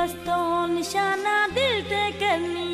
पस्तों निशाना दिल ते करनी।